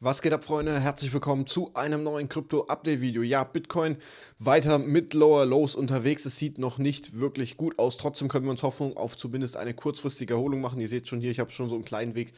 Was geht ab, Freunde? Herzlich willkommen zu einem neuen Krypto-Update-Video. Ja, Bitcoin weiter mit Lower Lows unterwegs. Es sieht noch nicht wirklich gut aus. Trotzdem können wir uns Hoffnung auf zumindest eine kurzfristige Erholung machen. Ihr seht schon hier, ich habe schon so einen kleinen Weg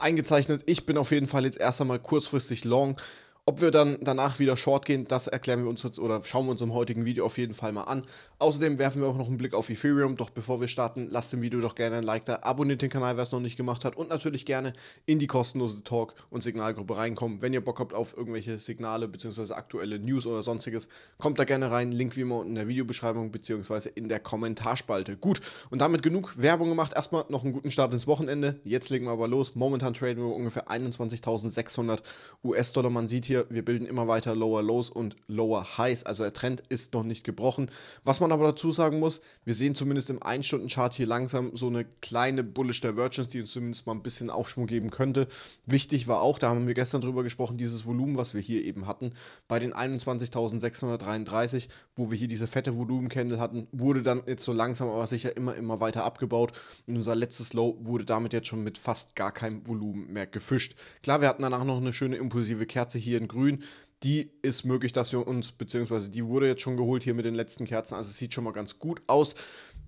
eingezeichnet. Ich bin auf jeden Fall jetzt erst einmal kurzfristig long. Ob wir dann danach wieder short gehen, das erklären wir uns jetzt oder schauen wir uns im heutigen Video auf jeden Fall mal an. Außerdem werfen wir auch noch einen Blick auf Ethereum. Doch bevor wir starten, lasst dem Video doch gerne ein Like da, abonniert den Kanal, wer es noch nicht gemacht hat und natürlich gerne in die kostenlose Talk- und Signalgruppe reinkommen. Wenn ihr Bock habt auf irgendwelche Signale bzw. aktuelle News oder sonstiges, kommt da gerne rein. Link wie immer unten in der Videobeschreibung bzw. in der Kommentarspalte. Gut, und damit genug Werbung gemacht. Erstmal noch einen guten Start ins Wochenende. Jetzt legen wir aber los. Momentan traden wir ungefähr 21.600 US-Dollar. Man sieht hier, wir bilden immer weiter Lower Lows und Lower Highs. Also der Trend ist noch nicht gebrochen. Was man aber dazu sagen muss, wir sehen zumindest im 1-Stunden-Chart hier langsam so eine kleine Bullish Divergence, die uns zumindest mal ein bisschen Aufschwung geben könnte. Wichtig war auch, da haben wir gestern drüber gesprochen, dieses Volumen, was wir hier eben hatten, bei den 21.633, wo wir hier diese fette Volumen-Candle hatten, wurde dann jetzt so langsam aber sicher immer weiter abgebaut. Und unser letztes Low wurde damit jetzt schon mit fast gar keinem Volumen mehr gefischt. Klar, wir hatten danach noch eine schöne impulsive Kerze hier in grün, die ist möglich, dass wir uns, beziehungsweise die wurde jetzt schon geholt hier mit den letzten Kerzen, also es sieht schon mal ganz gut aus.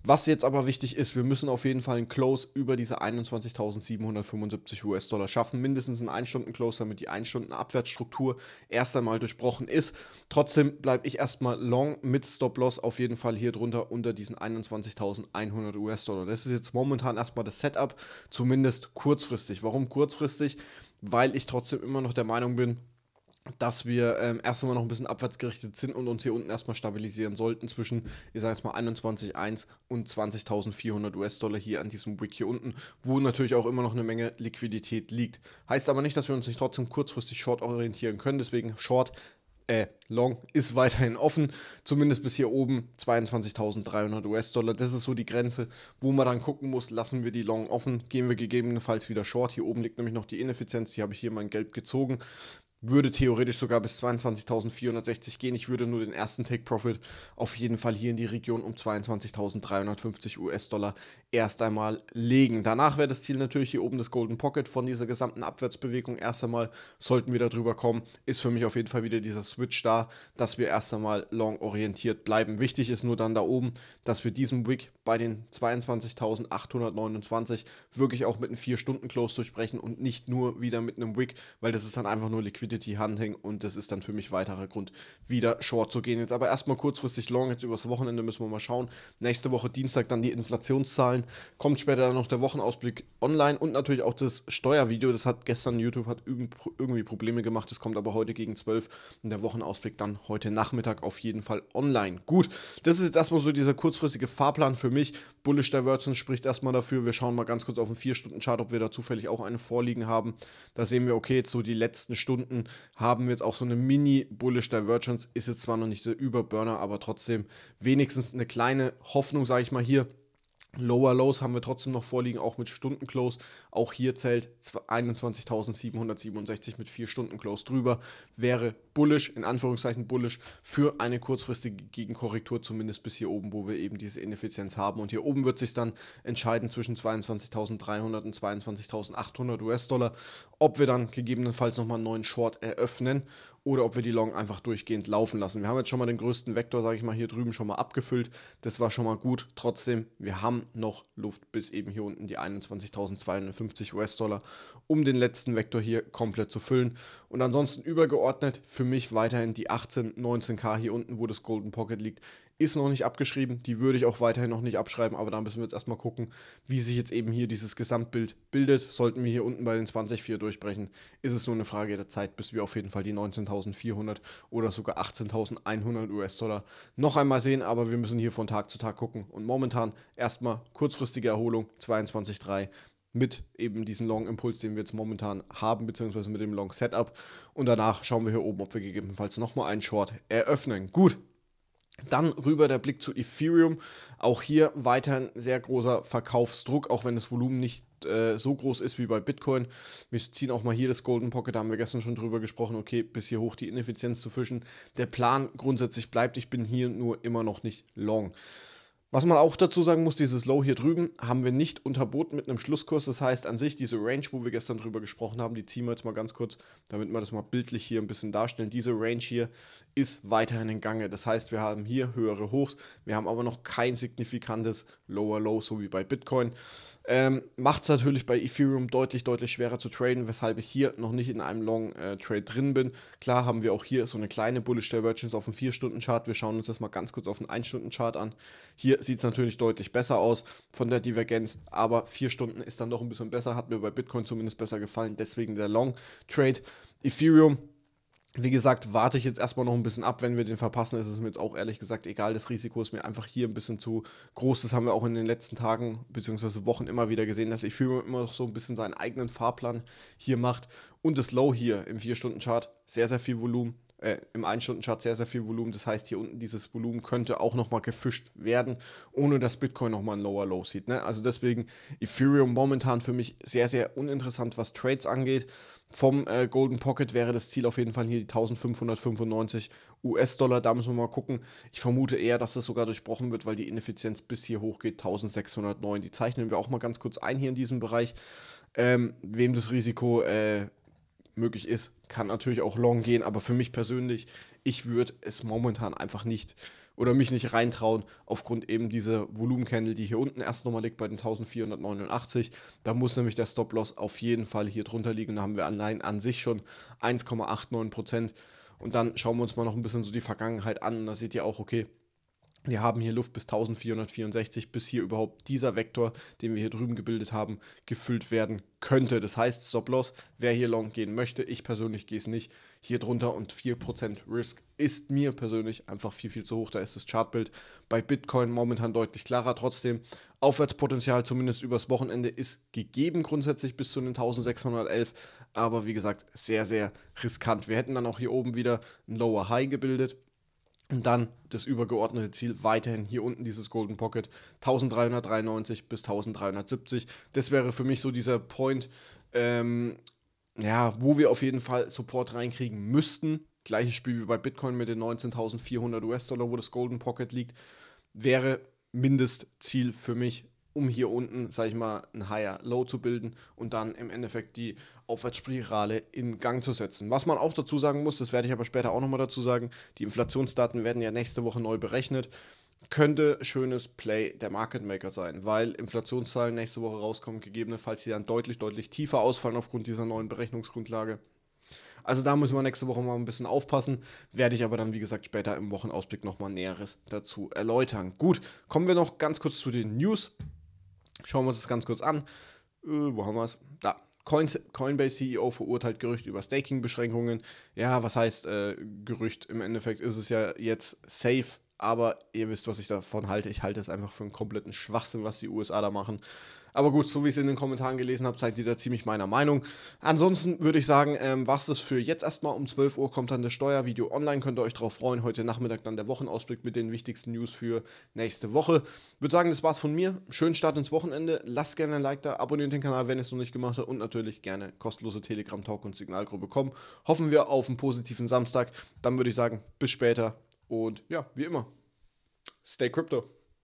Was jetzt aber wichtig ist, wir müssen auf jeden Fall einen Close über diese 21.775 US-Dollar schaffen, mindestens einen 1-Stunden-Close, damit die 1-Stunden-Abwärtsstruktur erst einmal durchbrochen ist. Trotzdem bleibe ich erstmal long mit Stop-Loss auf jeden Fall hier drunter unter diesen 21.100 US-Dollar. Das ist jetzt momentan erstmal das Setup, zumindest kurzfristig. Warum kurzfristig? Weil ich trotzdem immer noch der Meinung bin, dass wir erst einmal noch ein bisschen abwärtsgerichtet sind und uns hier unten erstmal stabilisieren sollten zwischen, ich sage jetzt mal, 21.1 und 20.400 US-Dollar hier an diesem Wick hier unten, wo natürlich auch immer noch eine Menge Liquidität liegt. Heißt aber nicht, dass wir uns nicht trotzdem kurzfristig short orientieren können, deswegen Long ist weiterhin offen, zumindest bis hier oben 22.300 US-Dollar. Das ist so die Grenze, wo man dann gucken muss, lassen wir die Long offen, gehen wir gegebenenfalls wieder short. Hier oben liegt nämlich noch die Ineffizienz, die habe ich hier mal in Gelb gezogen. Würde theoretisch sogar bis 22.460 gehen. Ich würde nur den ersten Take Profit auf jeden Fall hier in die Region um 22.350 US-Dollar erst einmal legen. Danach wäre das Ziel natürlich hier oben das Golden Pocket. Von dieser gesamten Abwärtsbewegung erst einmal sollten wir da drüber kommen. Ist für mich auf jeden Fall wieder dieser Switch da, dass wir erst einmal long orientiert bleiben. Wichtig ist nur dann da oben, dass wir diesen Wick bei den 22.829 wirklich auch mit einem 4-Stunden-Close durchbrechen und nicht nur wieder mit einem Wick, weil das ist dann einfach nur Liquidität. Hunting, und das ist dann für mich weiterer Grund, wieder short zu gehen. Jetzt aber erstmal kurzfristig long, jetzt übers Wochenende müssen wir mal schauen. Nächste Woche Dienstag dann die Inflationszahlen, kommt später dann noch der Wochenausblick online und natürlich auch das Steuervideo, das hat gestern YouTube hat irgendwie Probleme gemacht, das kommt aber heute gegen 12 und der Wochenausblick dann heute Nachmittag auf jeden Fall online. Gut, das ist jetzt erstmal so dieser kurzfristige Fahrplan für mich. Bullish Divergence spricht erstmal dafür, wir schauen mal ganz kurz auf den 4-Stunden-Chart, ob wir da zufällig auch eine vorliegen haben. Da sehen wir, okay, jetzt so die letzten Stunden haben wir jetzt auch so eine Mini-Bullish Divergence, ist jetzt zwar noch nicht der Überburner, aber trotzdem wenigstens eine kleine Hoffnung, sage ich mal hier. Lower Lows haben wir trotzdem noch vorliegen, auch mit Stunden-Close. Auch hier zählt 21.767 mit 4-Stunden-Close drüber. Wäre bullish, in Anführungszeichen bullish, für eine kurzfristige Gegenkorrektur, zumindest bis hier oben, wo wir eben diese Ineffizienz haben. Und hier oben wird sich dann entscheiden zwischen 22.300 und 22.800 US-Dollar, ob wir dann gegebenenfalls nochmal einen neuen Short eröffnen oder ob wir die Long einfach durchgehend laufen lassen. Wir haben jetzt schon mal den größten Vektor, sage ich mal, hier drüben schon mal abgefüllt. Das war schon mal gut. Trotzdem, wir haben noch Luft bis eben hier unten die 21.250 US-Dollar, um den letzten Vektor hier komplett zu füllen. Und ansonsten übergeordnet für mich weiterhin die 18, 19k hier unten, wo das Golden Pocket liegt, ist noch nicht abgeschrieben. Die würde ich auch weiterhin noch nicht abschreiben, aber da müssen wir jetzt erstmal gucken, wie sich jetzt eben hier dieses Gesamtbild bildet. Sollten wir hier unten bei den 20.4 durchbrechen, ist es nur eine Frage der Zeit, bis wir auf jeden Fall die 19.400 oder sogar 18.100 US-Dollar noch einmal sehen, aber wir müssen hier von Tag zu Tag gucken und momentan erstmal kurzfristige Erholung 22.3 mit eben diesen Long-Impuls, den wir jetzt momentan haben, beziehungsweise mit dem Long-Setup, und danach schauen wir hier oben, ob wir gegebenenfalls nochmal einen Short eröffnen. Gut. Dann rüber der Blick zu Ethereum. Auch hier weiterhin sehr großer Verkaufsdruck, auch wenn das Volumen nicht so groß ist wie bei Bitcoin. Wir ziehen auch mal hier das Golden Pocket, da haben wir gestern schon drüber gesprochen, okay, bis hier hoch die Ineffizienz zu fischen. Der Plan grundsätzlich bleibt, ich bin hier nur immer noch nicht long. Was man auch dazu sagen muss, dieses Low hier drüben haben wir nicht unterboten mit einem Schlusskurs. Das heißt an sich, diese Range, wo wir gestern drüber gesprochen haben, die ziehen wir jetzt mal ganz kurz, damit wir das mal bildlich hier ein bisschen darstellen. Diese Range hier ist weiterhin in Gange. Das heißt, wir haben hier höhere Hochs, wir haben aber noch kein signifikantes Lower Low, so wie bei Bitcoin. Macht es natürlich bei Ethereum deutlich, deutlich schwerer zu traden, weshalb ich hier noch nicht in einem Long-Trade drin bin. Klar haben wir auch hier so eine kleine Bullish Divergence auf dem 4-Stunden-Chart. Wir schauen uns das mal ganz kurz auf den 1-Stunden-Chart an. Hier sieht es natürlich deutlich besser aus von der Divergenz, aber 4 Stunden ist dann doch ein bisschen besser, hat mir bei Bitcoin zumindest besser gefallen, deswegen der Long-Trade. Ethereum, wie gesagt, warte ich jetzt erstmal noch ein bisschen ab. Wenn wir den verpassen, ist es mir jetzt auch ehrlich gesagt egal. Das Risiko ist mir einfach hier ein bisschen zu groß. Das haben wir auch in den letzten Tagen bzw. Wochen immer wieder gesehen, dass Ethereum immer noch so ein bisschen seinen eigenen Fahrplan hier macht. Und das Low hier im 4-Stunden-Chart, sehr, sehr viel Volumen. Im 1-Stunden-Chart sehr, sehr viel Volumen. Das heißt, hier unten dieses Volumen könnte auch nochmal gefischt werden, ohne dass Bitcoin nochmal ein Lower Low sieht. Ne? Also deswegen Ethereum momentan für mich sehr, sehr uninteressant, was Trades angeht. Vom Golden Pocket wäre das Ziel auf jeden Fall hier die 1595 US-Dollar. Da müssen wir mal gucken. Ich vermute eher, dass das sogar durchbrochen wird, weil die Ineffizienz bis hier hochgeht, 1609. Die zeichnen wir auch mal ganz kurz ein hier in diesem Bereich. Wem das Risiko möglich ist, kann natürlich auch long gehen, aber für mich persönlich, ich würde es momentan einfach nicht oder mich nicht reintrauen, aufgrund eben dieser Volumencandle, die hier unten erst nochmal liegt bei den 1489. Da muss nämlich der Stop-Loss auf jeden Fall hier drunter liegen. Da haben wir allein an sich schon 1,89%. Und dann schauen wir uns mal noch ein bisschen so die Vergangenheit an. Und da seht ihr auch, okay, wir haben hier Luft bis 1464, bis hier überhaupt dieser Vektor, den wir hier drüben gebildet haben, gefüllt werden könnte. Das heißt, Stop-Loss, wer hier long gehen möchte, ich persönlich gehe es nicht, hier drunter, und 4% Risk ist mir persönlich einfach viel, viel zu hoch. Da ist das Chartbild bei Bitcoin momentan deutlich klarer. Trotzdem, Aufwärtspotenzial zumindest übers Wochenende ist gegeben grundsätzlich bis zu den 1611, aber wie gesagt, sehr, sehr riskant. Wir hätten dann auch hier oben wieder ein Lower High gebildet. Und dann das übergeordnete Ziel weiterhin hier unten dieses Golden Pocket 1393 bis 1370. Das wäre für mich so dieser Point, ja, wo wir auf jeden Fall Support reinkriegen müssten. Gleiches Spiel wie bei Bitcoin mit den 19.400 US-Dollar, wo das Golden Pocket liegt, wäre Mindestziel für mich, um hier unten, sage ich mal, ein Higher Low zu bilden und dann im Endeffekt die Aufwärtsspirale in Gang zu setzen. Was man auch dazu sagen muss, das werde ich aber später auch nochmal dazu sagen, die Inflationsdaten werden ja nächste Woche neu berechnet, könnte schönes Play der Market Maker sein, weil Inflationszahlen nächste Woche rauskommen, gegebenenfalls die dann deutlich, deutlich tiefer ausfallen aufgrund dieser neuen Berechnungsgrundlage. Also da müssen wir nächste Woche mal ein bisschen aufpassen, werde ich aber dann, wie gesagt, später im Wochenausblick nochmal Näheres dazu erläutern. Gut, kommen wir noch ganz kurz zu den News. Schauen wir uns das ganz kurz an. Wo haben wir es? Da. Coinbase-CEO verurteilt Gerücht über Staking-Beschränkungen. Ja, was heißt Gerücht? Im Endeffekt ist es ja jetzt safe, aber ihr wisst, was ich davon halte. Ich halte es einfach für einen kompletten Schwachsinn, was die USA da machen. Aber gut, so wie ich es in den Kommentaren gelesen habe, seid ihr da ziemlich meiner Meinung. Ansonsten würde ich sagen, was das für jetzt erstmal. Um 12 Uhr kommt dann das Steuervideo online, könnt ihr euch drauf freuen. Heute Nachmittag dann der Wochenausblick mit den wichtigsten News für nächste Woche. Würde sagen, das war's von mir. Schönen Start ins Wochenende. Lasst gerne ein Like da, abonniert den Kanal, wenn ihr es noch nicht gemacht habt, und natürlich gerne kostenlose Telegram-Talk- und Signalgruppe kommen. Hoffen wir auf einen positiven Samstag. Dann würde ich sagen, bis später und ja, wie immer, stay crypto.